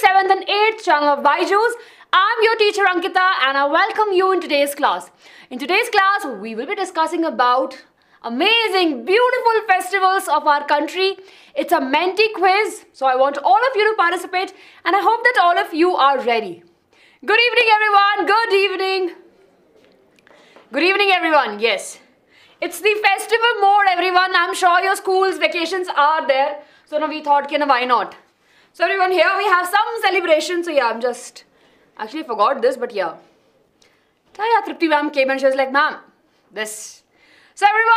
6th, 7th and 8th channel of BYJU'S. I'm your teacher Ankita and I welcome you in today's class. In today's class, we will be discussing about amazing, beautiful festivals of our country. It's a Menti quiz, so I want all of you to participate and I hope that all of you are ready. Good evening everyone, good evening. Good evening everyone, yes. It's the festival mode everyone, I'm sure your school's vacations are there. So now we thought, why not? So everyone, here we have some celebration. So yeah, I'm just, actually I forgot this, but yeah. Taya Tripti ma'am came and she was like, ma'am, this. So everyone,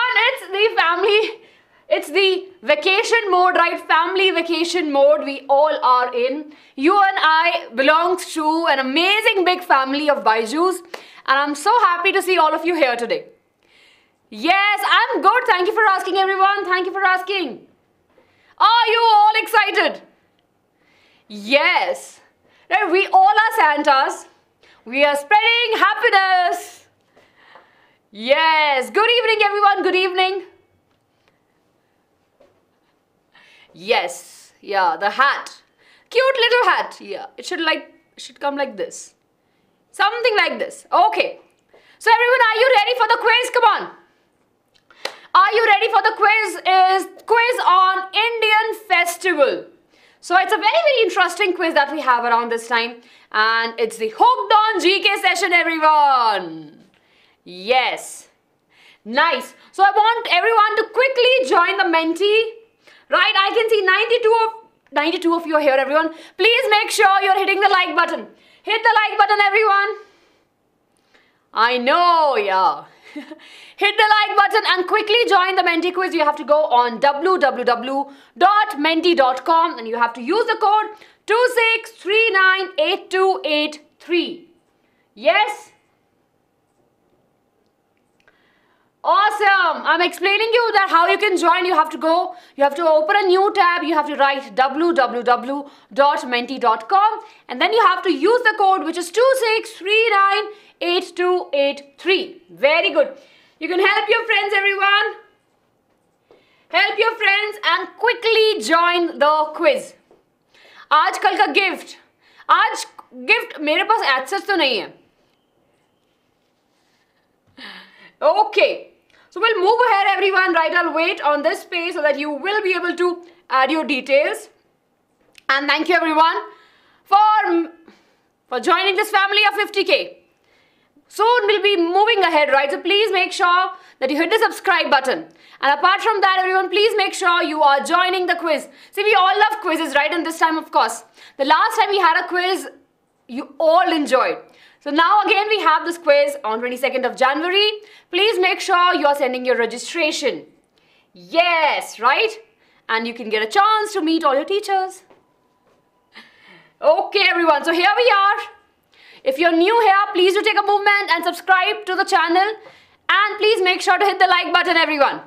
it's the vacation mode, right? Family vacation mode we all are in. You and I belongs to an amazing big family of BYJU'S. And I'm so happy to see all of you here today. Yes, I'm good. Thank you for asking, everyone. Thank you for asking. Are you all excited? Yes. We all are Santas. We are spreading happiness. Yes. Good evening, everyone. Good evening. Yes. Yeah, the hat. Cute little hat. Yeah, it should come like this. Something like this. Okay. So everyone, are you ready for the quiz? Come on. Are you ready for the quiz? Is quiz on Indian festival. So it's a very, very interesting quiz that we have around this time. And it's the Hooked on GK session, everyone. Yes. Nice. So I want everyone to quickly join the Menti. Right, I can see 92 of you are here, everyone. Please make sure you're hitting the like button. Hit the like button, everyone. I know, yeah. Hit the like button and quickly join the Menti quiz. You have to go on www.menti.com and you have to use the code 26398283. Yes? Awesome. I'm explaining you that how you can join. You have to go, you have to open a new tab, you have to write www.menti.com and then you have to use the code which is 26398283. Very good. You can help your friends, everyone. Help your friends and quickly join the quiz. Aaj kal ka gift. Aaj gift mere paas access to nahi hai. Okay. So we'll move ahead everyone, right? I'll wait on this page so that you will be able to add your details. And thank you everyone for joining this family of 50k. Soon we'll be moving ahead, right? So please make sure that you hit the subscribe button. And apart from that, everyone, please make sure you are joining the quiz. See, we all love quizzes, right? And this time, of course, the last time we had a quiz, you all enjoyed. So now again we have this quiz on 22nd of January. Please make sure you are sending your registration. Yes, right? And you can get a chance to meet all your teachers. Okay everyone, so here we are. If you're new here, please do take a moment and subscribe to the channel. And please make sure to hit the like button everyone.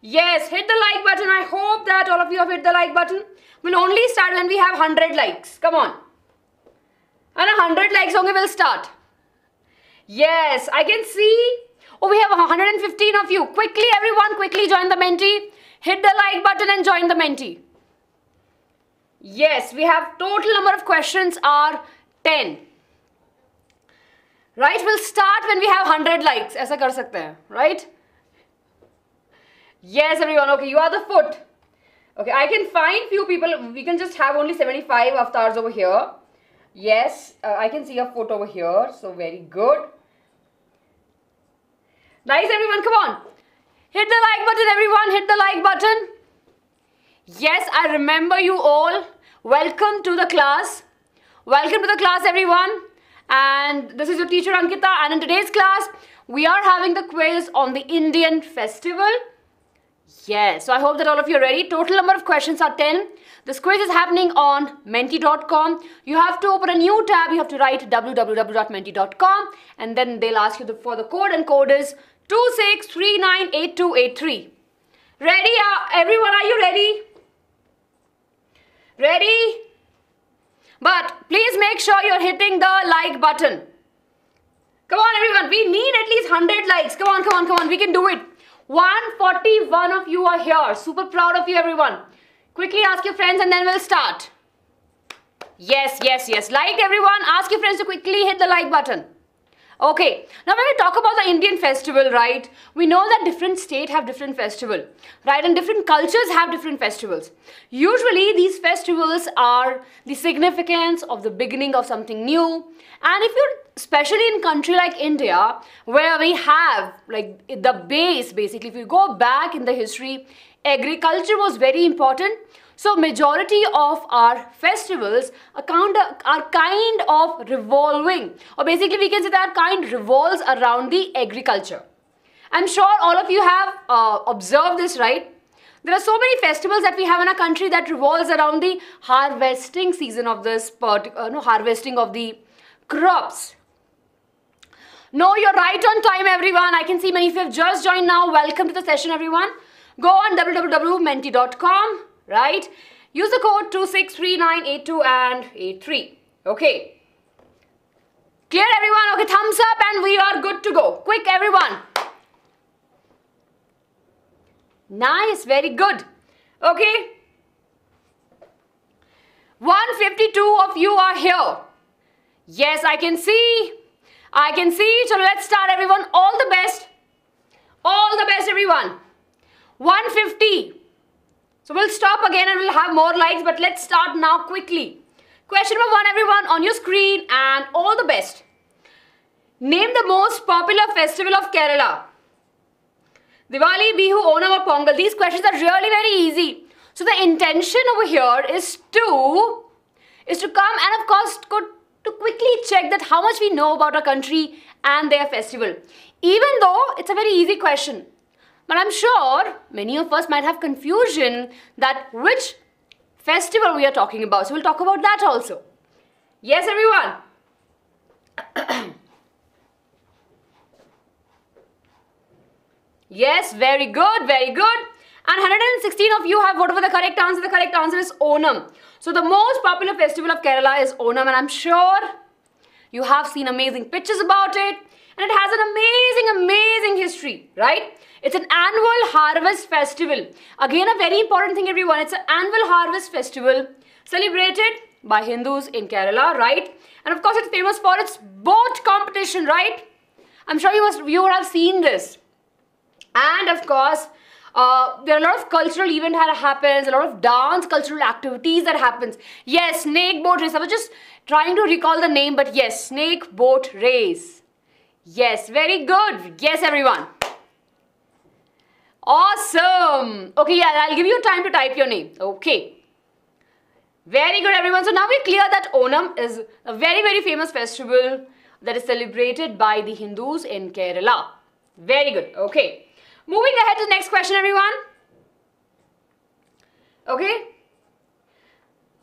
Yes, hit the like button. I hope that all of you have hit the like button. We'll only start when we have 100 likes. Come on. And 100 likes only will start. Yes, I can see. Oh, we have 115 of you. Quickly, everyone, quickly join the Menti. Hit the like button and join the Menti. Yes, we have total number of questions are 10. Right, we'll start when we have 100 likes. Aisa kar sakte hai, right? Yes, everyone. Okay, you are the foot. Okay, I can find few people. We can just have only 75 avatars over here. Yes, I can see a foot over here. So very good. Nice everyone, come on. Hit the like button everyone, hit the like button. Yes, I remember you all. Welcome to the class. Welcome to the class everyone. And this is your teacher Ankita and in today's class, we are having the quiz on the Indian festival. Yes, so I hope that all of you are ready. Total number of questions are 10. This quiz is happening on menti.com. You have to open a new tab. You have to write www.menti.com and then they'll ask you for the code and code is 26398283. Ready? Everyone, are you ready? Ready? But please make sure you're hitting the like button. Come on everyone, we need at least 100 likes. Come on, come on, come on, we can do it. 141 of you are here. Super proud of you everyone. Quickly ask your friends and then we'll start. Yes. Like everyone, ask your friends to quickly hit the like button. Okay, now when we talk about the Indian festival, right, we know that different states have different festival, right, and different cultures have different festivals. Usually these festivals are the significance of the beginning of something new. And if you're especially in country like India, where we have like the base, basically, if you go back in the history, agriculture was very important. So majority of our festivals are kind of revolving, or basically we can say that kind revolves around the agriculture. I'm sure all of you have observed this, right? There are so many festivals that we have in our country that revolves around the harvesting season of this harvesting of the crops. No, you're right on time, everyone. I can see many of you have just joined now. Welcome to the session, everyone. Go on www.menti.com. Right? Use the code 263982 and 83. Okay. Clear, everyone? Okay, thumbs up and we are good to go. Quick, everyone. Nice, very good. Okay. 152 of you are here. Yes, I can see. I can see. So let's start, everyone. All the best. All the best, everyone. 150. So we'll stop again and we'll have more likes, but let's start now quickly. Question number 1, everyone, on your screen, and all the best. Name the most popular festival of Kerala. Diwali, Bihu, Onam or Pongal. These questions are really very easy. So the intention over here is to come and of course to quickly check that how much we know about our country and their festival. Even though it's a very easy question. But I'm sure many of us might have confusion that which festival we are talking about. So we'll talk about that also. Yes, everyone. Yes, very good, very good. And 116 of you have voted for the correct answer. The correct answer is Onam. So the most popular festival of Kerala is Onam, and I'm sure you have seen amazing pictures about it. And it has an amazing history, right? It's an annual harvest festival. Again, a very important thing, everyone. It's an annual harvest festival celebrated by Hindus in Kerala, right? And of course, it's famous for its boat competition, right? I'm sure you would have seen this. And of course, there are a lot of cultural events that happens, a lot of dance, cultural activities that happens. Yes, snake boat race. I was just trying to recall the name, but yes, snake boat race. Yes, very good. Yes, everyone. Awesome. Okay, yeah, I'll give you time to type your name. Okay. Very good, everyone. So now we're clear that Onam is a very, very famous festival that is celebrated by the Hindus in Kerala. Very good. Okay. Moving ahead to the next question, everyone. Okay.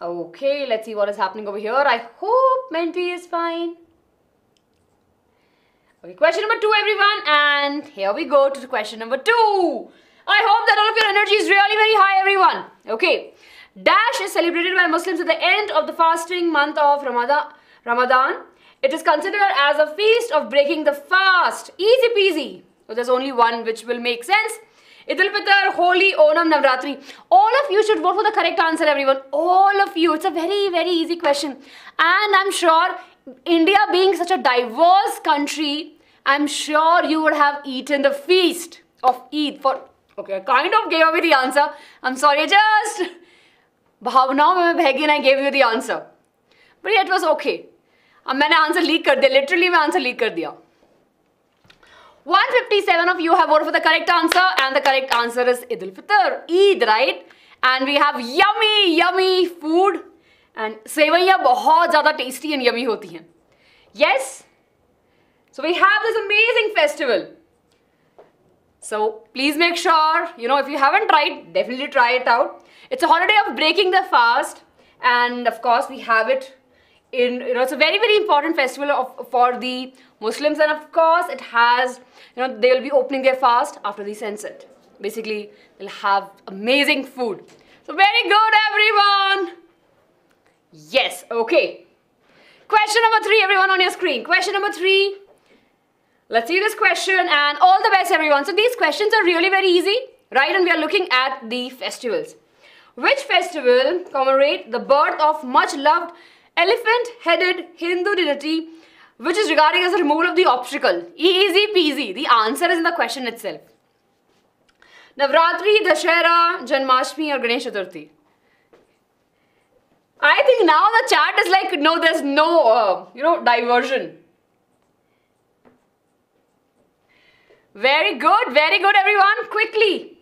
Okay, let's see what is happening over here. I hope Menti is fine. Okay, question number 2, everyone, and here we go to question number 2. I hope that all of your energy is really very high, everyone. Okay, Dash is celebrated by Muslims at the end of the fasting month of Ramadan. It is considered as a feast of breaking the fast. Easy peasy. So there's only one which will make sense. Eid ul-Fitr, Holi, Onam, Navratri. All of you should vote for the correct answer, everyone. All of you. It's a very, very easy question. And I'm sure India being such a diverse country, I'm sure you would have eaten the feast of Eid for... Okay, I kind of gave away the answer. I'm sorry, just... Bhavnaon mein bhegi and I gave you the answer. But yeah, it was okay. I answer leak kar diya. Literally, I answer leak kar diya. 157 of you have voted for the correct answer, and the correct answer is Eid ul-Fitr. Eid, right? And we have yummy, yummy food. And sevaiyan bahut zyada tasty and yummy hoti hain. Yes. So we have this amazing festival. So please make sure, you know, if you haven't tried, definitely try it out. It's a holiday of breaking the fast. And of course we have it in, you know, it's a very, very important festival for the Muslims. And of course it has, you know, they'll be opening their fast after the sunset. Basically, they'll have amazing food. So very good, everyone. Yes, okay. Question number 3, everyone, on your screen. Question number 3. Let's see this question, and all the best, everyone. So these questions are really very easy, right? And we are looking at the festivals. Which festival commemorates the birth of much loved elephant-headed Hindu deity, which is regarded as the removal of the obstacle. Easy peasy. The answer is in the question itself. Navratri, Dashera, Janmashtami or Ganesh Chaturthi. I think now the chat is like, no, there's no, diversion. Very good everyone, quickly.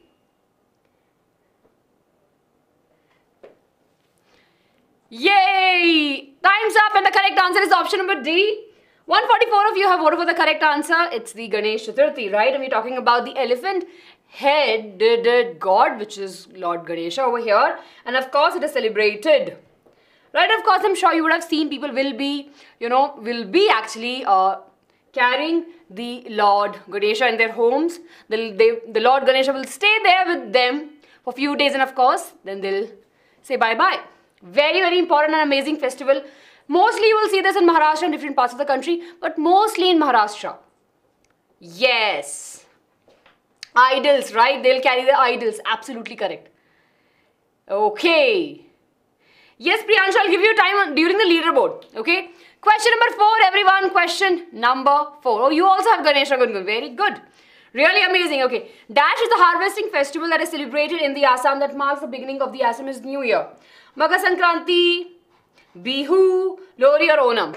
Yay! Time's up and the correct answer is option number D. 144 of you have voted for the correct answer. It's the Ganesh Chaturthi, right? And we're talking about the elephant-headed god, which is Lord Ganesha over here. And of course, it is celebrated. Right, of course, I'm sure you would have seen people will be, actually carrying the Lord Ganesha in their homes. The Lord Ganesha will stay there with them for a few days and of course, then they'll say bye-bye. Very important and amazing festival. Mostly you will see this in Maharashtra and different parts of the country, but mostly in Maharashtra. Yes. Idols, right? They'll carry their idols. Absolutely correct. Okay. Yes, Priyansh, I'll give you time during the leaderboard. Okay. Question number 4, everyone. Question number 4. Oh, you also have Ganesha Gungun. Very good. Really amazing. Okay. Dash is the harvesting festival that is celebrated in the Assam that marks the beginning of the Assamese New Year. Makar Sankranti, Bihu, Lori or Onam.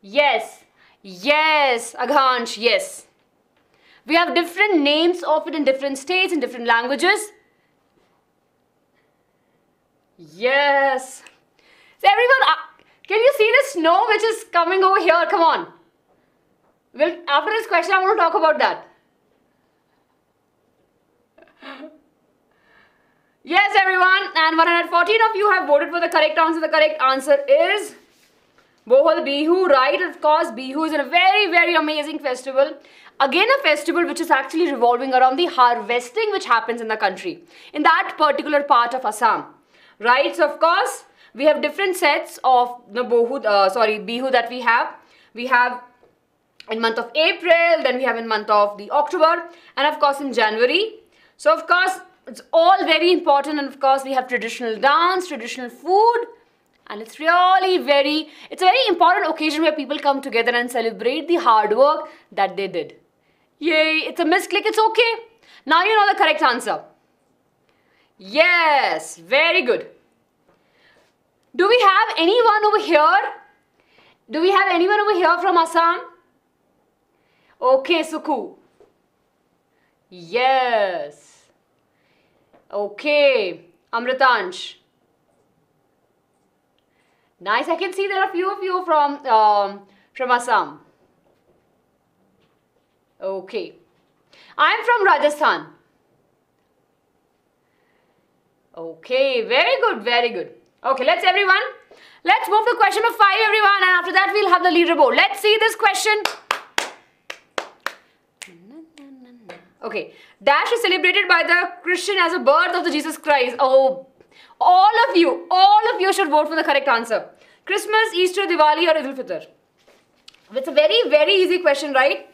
Yes. Yes. Aghansh. Yes. We have different names of it in different states, in different languages. Yes. So everyone, can you see the snow which is coming over here? Come on. Well, after this question, I want to talk about that. Yes, everyone. And 114 of you have voted for the correct answer. The correct answer is Bohol Bihu, right? Of course, Bihu is a very amazing festival. Again, a festival which is actually revolving around the harvesting which happens in the country, in that particular part of Assam, right? So, of course, we have different sets of the Bihu that we have. We have in month of April, then we have in month of the October, and of course in January. So of course, it's all very important, and of course we have traditional dance, traditional food, and it's really it's a very important occasion where people come together and celebrate the hard work that they did. Yay, it's a misclick, it's okay. Now you know the correct answer. Yes, very good. Do we have anyone over here? Do we have anyone over here from Assam? Okay, Suku. Yes. Okay, Amritansh. Nice, I can see there are a few of you from Assam. Okay. I'm from Rajasthan. Okay, very good. Okay, let's move to question number 5, everyone. And after that, we'll have the leaderboard. Let's see this question. Okay, Dash is celebrated by the Christian as a birth of the Jesus Christ. Oh, all of you should vote for the correct answer. Christmas, Easter, Diwali or Eid ul-Fitr. It's a very easy question, right?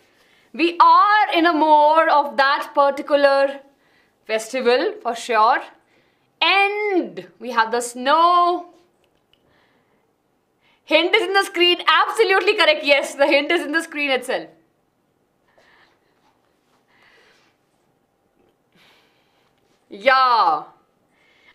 We are in a mode of that particular festival for sure. And we have the snow. Hint is in the screen. Absolutely correct. Yes, the hint is in the screen itself. Yeah,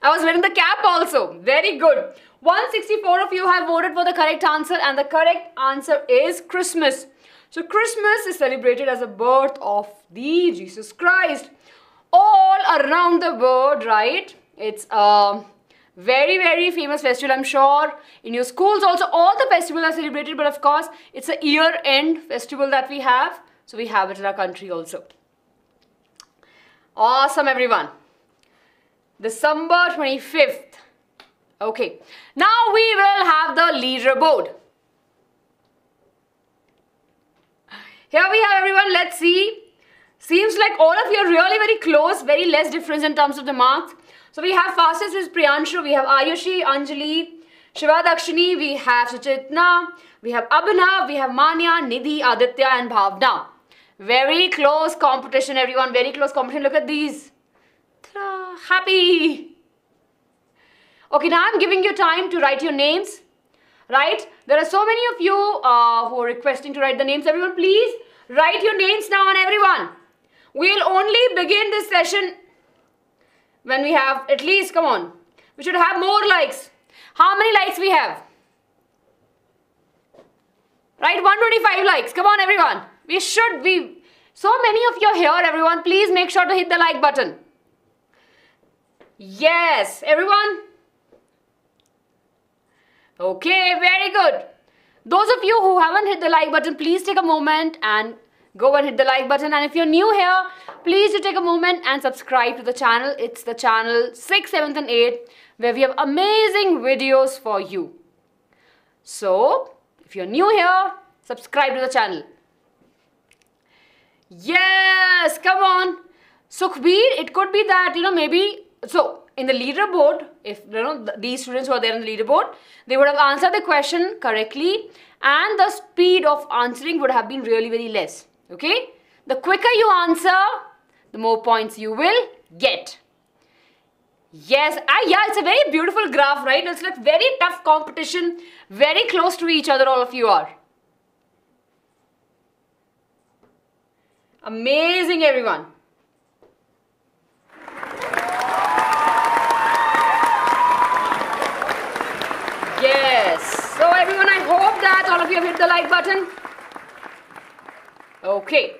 I was wearing the cap also. Very good. 164 of you have voted for the correct answer, and the correct answer is Christmas. So Christmas is celebrated as the birth of the Jesus Christ all around the world, right? It's a very famous festival. I'm sure in your schools also all the festivals are celebrated, but of course it's a year-end festival that we have. So we have it in our country also. Awesome, everyone. December 25th. Okay, now we will have the leaderboard. Here we have everyone, let's see. Seems like all of you are really very close, very less difference in terms of the marks. So we have fastest is Priyanshu, we have Ayushi, Anjali, Shivadakshini, we have Suchitna, we have Abhinav, we have Manya, Nidhi, Aditya and Bhavna. Very close competition everyone, very close competition. Look at these. Happy. Okay, now I'm giving you time to write your names, right? There are so many of you who are requesting to write the names. Everyone, please write your names now on everyone. We'll only begin this session when we have at least, come on, we should have more likes. How many likes we have? Right, 125 likes. Come on, everyone. We should be, so many of you are here, everyone. Please make sure to hit the like button. Yes, everyone. Okay, very good. Those of you who haven't hit the like button, please take a moment and go and hit the like button. And if you're new here, please do take a moment and subscribe to the channel. It's the channel 6, 7th and 8th where we have amazing videos for you. So, if you're new here, subscribe to the channel. Yes, come on. Sukhbir, it could be that, you know, maybe, so, in the leaderboard, if you know these students who are there in the leaderboard, they would have answered the question correctly and the speed of answering would have been really very less. Okay? The quicker you answer, the more points you will get. Yes, yeah, it's a very beautiful graph, right? It's like very tough competition, very close to each other, all of you are. Amazing, everyone. So everyone, I hope that all of you have hit the like button. Okay.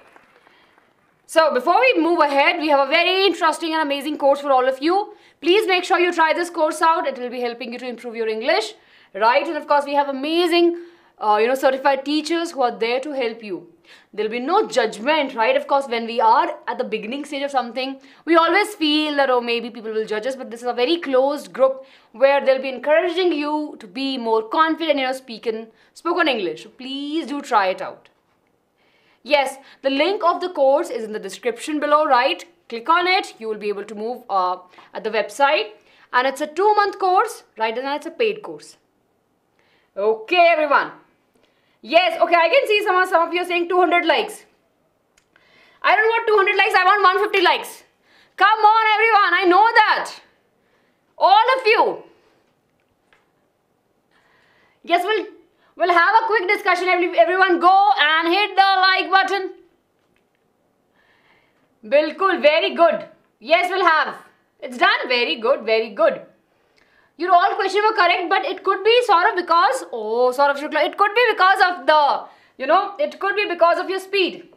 So before we move ahead, we have a very interesting and amazing course for all of you. Please make sure you try this course out. It will be helping you to improve your English, right? And of course, we have amazing, you know, certified teachers who are there to help you. There will be no judgment, right? Of course, when we are at the beginning stage of something, we always feel that, oh, maybe people will judge us. But this is a very closed group where they'll be encouraging you to be more confident in your spoken English. So please do try it out. Yes, the link of the course is in the description below, right? Click on it. You will be able to move at the website. And it's a 2-month course, right? And it's a paid course. Okay, everyone. Yes, okay, I can see some of you are saying 200 likes. I don't want 200 likes, I want 150 likes. Come on, everyone, I know that. All of you. Yes, we'll have a quick discussion. Everyone go and hit the like button. Bilkul, very good. Yes, we'll have. It's done, very good, very good. Your all questions were correct, but it could be sort of because, oh, sort of Shukla, it could be because of the, you know, it could be because of your speed.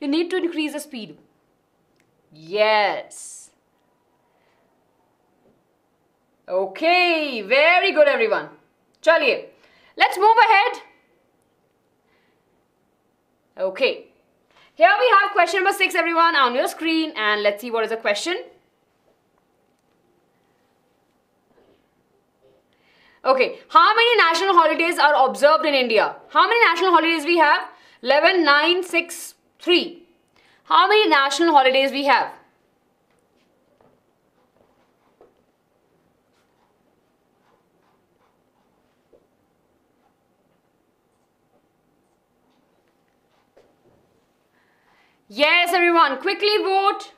You need to increase the speed. Yes. Okay, very good, everyone. Chaliye, let's move ahead. Okay. Here we have question number 6, everyone, on your screen, and let's see what is the question. Okay, how many national holidays are observed in India? How many national holidays we have? 11, 9, 6, 3. How many national holidays we have? Yes, everyone, quickly vote.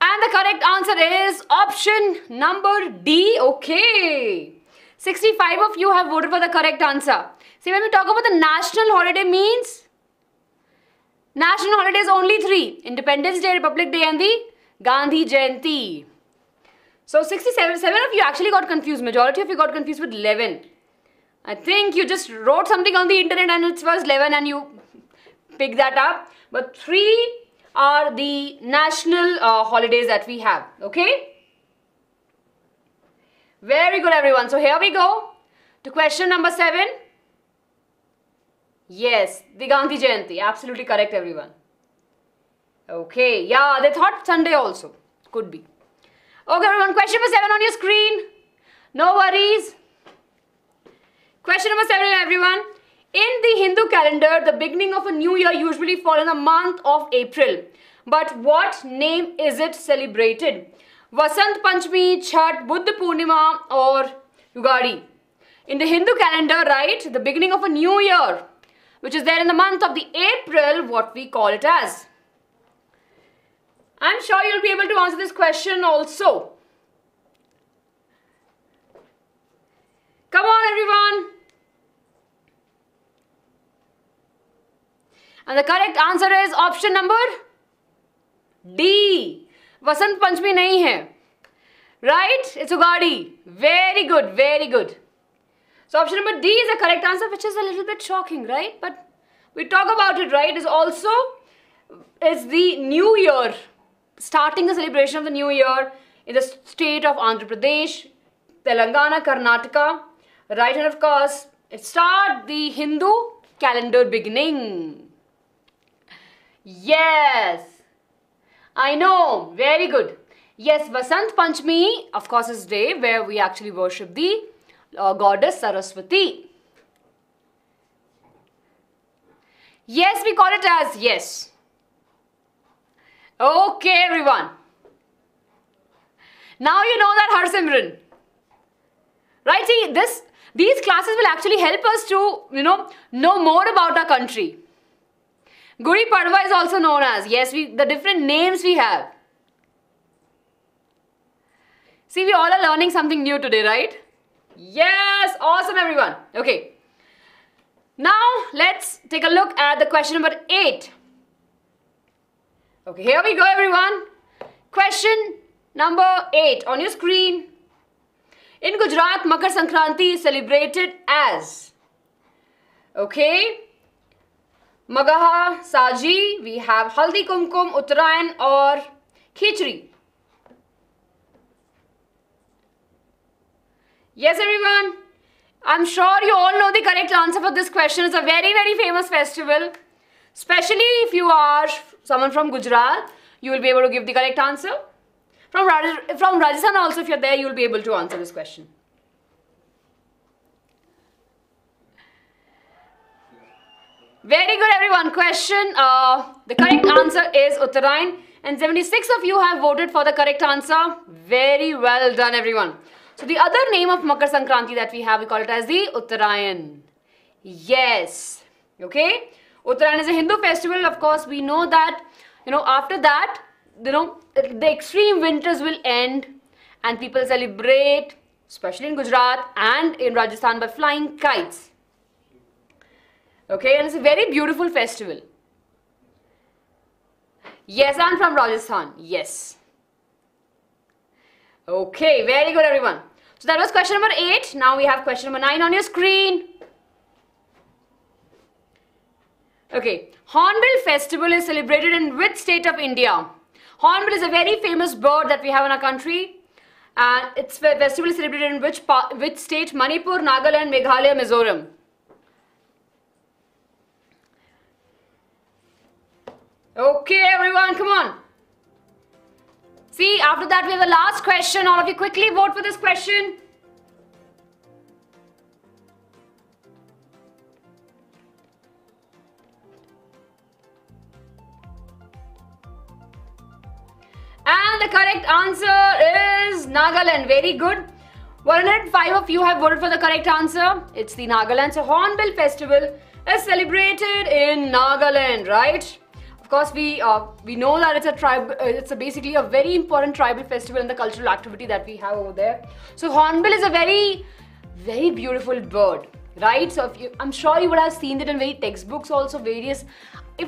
And the correct answer is option number D. Okay. 65 of you have voted for the correct answer. See, when we talk about the national holiday means, national holidays only 3. Independence Day, Republic Day and the Gandhi Jayanti. So 67 of you actually got confused. Majority of you got confused with 11. I think you just wrote something on the internet and it was 11 and you picked that up. But 3 are the national holidays that we have. Okay, very good, everyone. So here we go to question number 7. Yes, the Gandhi Jayanti, absolutely correct, everyone. Okay, yeah, they thought Sunday also, could be. Okay, everyone, question number 7 on your screen. No worries. Question number 7, everyone. In the Hindu calendar, the beginning of a new year usually falls in the month of April. But what name is it celebrated? Vasant Panchami, Chhat, Buddha Purnima or Ugadi? In the Hindu calendar, right, the beginning of a new year which is there in the month of the April, what we call it as? I'm sure you'll be able to answer this question also. Come on, everyone. And the correct answer is option number D. Vasant Panchami nahi hai. Right? It's Ugadi. Very good, very good. So option number D is the correct answer, which is a little bit shocking, right? But we talk about it, right? It's also is the new year, starting the celebration of the new year in the state of Andhra Pradesh, Telangana, Karnataka, right? And of course, it starts the Hindu calendar beginning. Yes, I know. Very good. Yes, Vasant Panchami, of course, is day where we actually worship the goddess Saraswati. Yes, we call it as yes. Okay, everyone. Now you know that Harsimran. Right? See, these classes will actually help us to, know more about our country. Gudi Padwa is also known as, yes, the different names we have. See, we all are learning something new today, right? Yes, awesome, everyone. Okay. Now, let's take a look at the question number 8. Okay, here we go, everyone. Question number 8 on your screen. In Gujarat, Makar Sankranti is celebrated as, okay, Magaha, Saji, we have Haldi Kumkum, Uttarayan or Khichdi. Yes, everyone, I'm sure you all know the correct answer for this question. It's a very, very famous festival. Especially if you are someone from Gujarat, you will be able to give the correct answer. From Rajasthan also, if you're there, you'll be able to answer this question. Very good, everyone. Question, the correct answer is Uttarayan. And 76 of you have voted for the correct answer. Very well done, everyone. So the other name of Makar Sankranti that we have, we call it as the Uttarayan. Yes. Okay. Uttarayan is a Hindu festival. Of course, we know that, after that, the extreme winters will end and people celebrate, especially in Gujarat and in Rajasthan, by flying kites. Okay, and it's a very beautiful festival. Yes, I'm from Rajasthan. Yes. Okay, very good, everyone. So that was question number 8. Now we have question number 9 on your screen. Okay, Hornbill festival is celebrated in which state of India? Hornbill is a very famous bird that we have in our country, and its festival is celebrated in which state? Manipur, Nagaland, Meghalaya, Mizoram. Okay, everyone, come on. See, after that we have the last question. All of you quickly vote for this question. And the correct answer is Nagaland. Very good. 105 of you have voted for the correct answer. It's the Nagaland. So Hornbill festival is celebrated in Nagaland, right? Of course, we know that it's a tribe. It's basically a very important tribal festival and the cultural activity that we have over there. So Hornbill is a very, very beautiful bird, right? So I'm sure you would have seen it in very textbooks also. If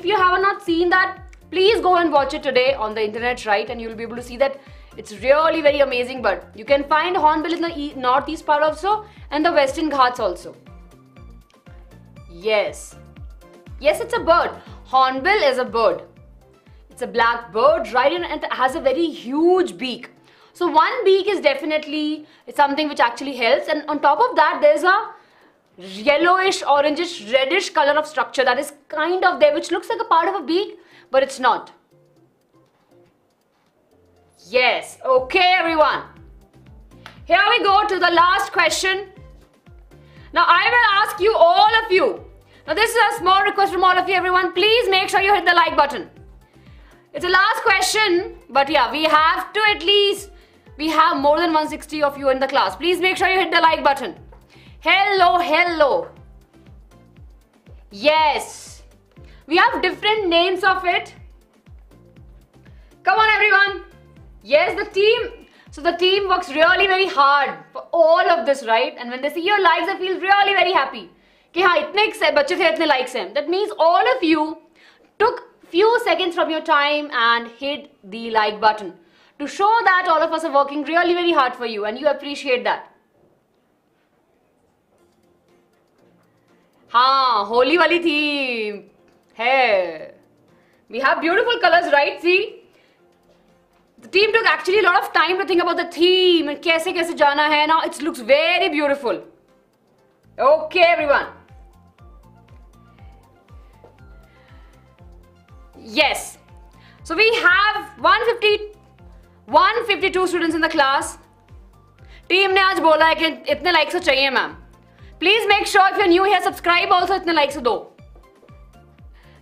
you have not seen that, please go and watch it today on the internet, right? And you'll be able to see that it's really very amazing bird. You can find Hornbill in the northeast part also and the western Ghats also. Yes. Yes, it's a bird. Hornbill is a bird. It's a black bird, right? And it has a very huge beak. So one beak is definitely something which actually helps. And on top of that, there's a yellowish, orangish, reddish color of structure that is kind of there, which looks like a part of a beak, but it's not. Yes. Okay, everyone. Here we go to the last question. Now, I will ask you, all of you. Now, this is a small request from all of you, everyone. Please make sure you hit the like button. It's the last question. But yeah, we have more than 160 of you in the class. Please make sure you hit the like button. Hello, hello. Yes. We have different names of it. Come on, everyone. Yes, the team. So the team works really very hard for all of this, right? And when they see your likes, they feel really very happy. Ki ha, itne likes hai. That means all of you took few seconds from your time and hit the like button to show that all of us are working really very hard for you and you appreciate that. Ha, Holi wali theme. Hey. We have beautiful colors, right? See? The team took actually a lot of time to think about the theme and kaise jana hai. Now it looks very beautiful. Okay, everyone. Yes. So we have 152 students in the class. Team ne aaj bola hai ki itne likes ho chahiye ma'am. Please make sure if you're new here, subscribe also itne likes ho do.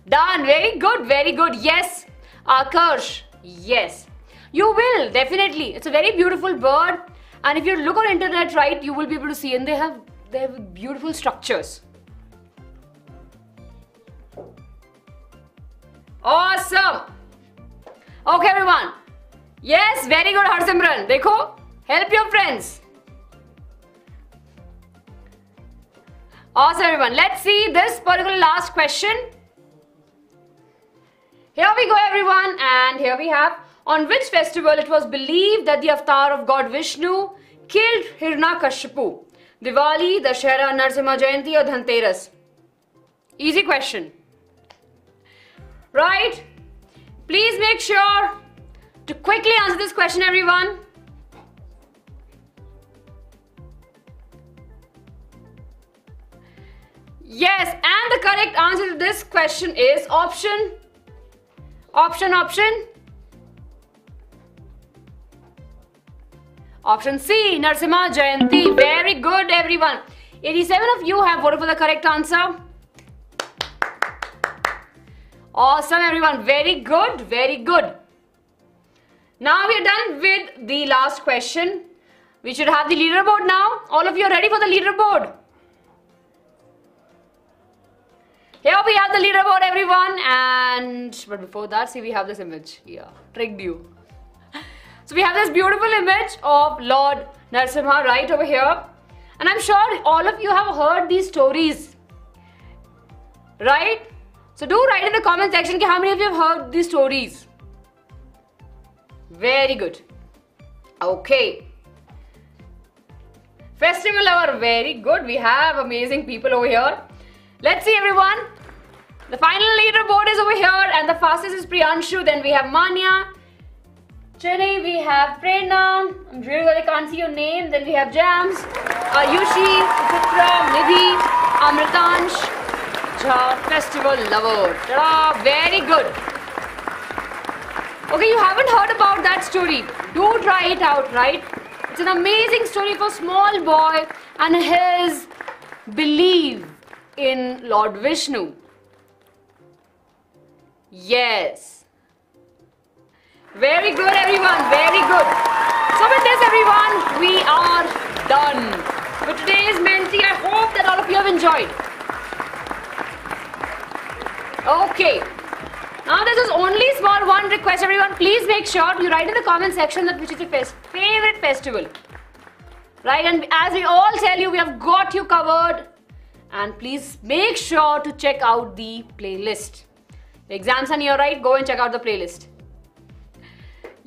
Done. Very good. Very good. Yes. Akarsh. Yes. You will definitely. It's a very beautiful bird, and if you look on internet, right, you will be able to see, and they have beautiful structures. Awesome. Okay, everyone. Yes, very good, Harsimran. Dekho, help your friends. Awesome, everyone. Let's see this particular last question. Here we go, everyone, and here we have. On which festival it was believed that the avatar of God Vishnu killed Hiranyakashipu? Diwali, Dashera, Narasimha Jayanti or Dhanteras? Easy question. Right? Please make sure to quickly answer this question, everyone. Yes, and the correct answer to this question is Option C, Narasimha Jayanti. Very good, everyone. 87 of you have voted for the correct answer. Awesome, everyone. Very good, very good. Now we are done with the last question. We should have the leaderboard now. All of you are ready for the leaderboard. Here we have the leaderboard, everyone. But before that, see, we have this image. Yeah, tricked you. So we have this beautiful image of Lord Narasimha right over here, and I'm sure all of you have heard these stories, right? So do write in the comment section how many of you have heard these stories. Very good. Okay. Festival hour, very good. We have amazing people over here. Let's see, everyone. The final leaderboard is over here, and the fastest is Priyanshu. Then we have Manya. Chennai, we have Prerna. I'm really glad I can't see your name. Then we have Jams, Ayushi, Putra, Nidhi, Amritansh, Jha, Festival Lover. Ta-da! Very good. Okay, you haven't heard about that story. Do try it out, right? It's an amazing story for a small boy and his belief in Lord Vishnu. Yes. Very good, everyone. Very good. So with this, everyone, we are done with today's Menti. I hope that all of you have enjoyed. Okay. Now there's this only small one request, everyone. Please make sure you write in the comment section that which is your favorite festival. Right? And as we all tell you, we have got you covered. And please make sure to check out the playlist. The exams are near, right? Go and check out the playlist.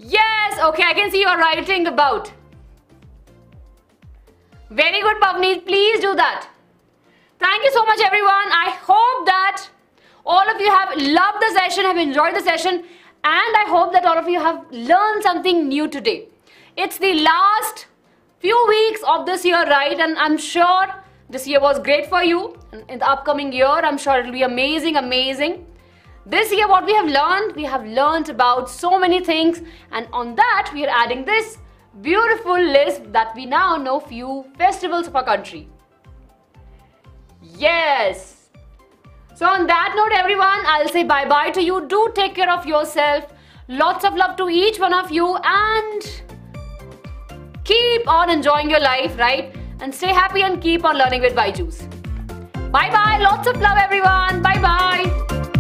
Yes, okay, I can see you are writing about. Very good, Pavneet, please do that. Thank you so much, everyone. I hope that all of you have loved the session, have enjoyed the session, and I hope that all of you have learned something new today. It's the last few weeks of this year, right? And I'm sure this year was great for you. In the upcoming year, I'm sure it'll be amazing, amazing. This year, what we have learned about so many things, and on that, we are adding this beautiful list that we now know few festivals of our country. Yes. So on that note, everyone, I'll say bye-bye to you. Do take care of yourself. Lots of love to each one of you, and keep on enjoying your life, right? And stay happy and keep on learning with BYJU'S. Bye bye. Lots of love, everyone. Bye bye.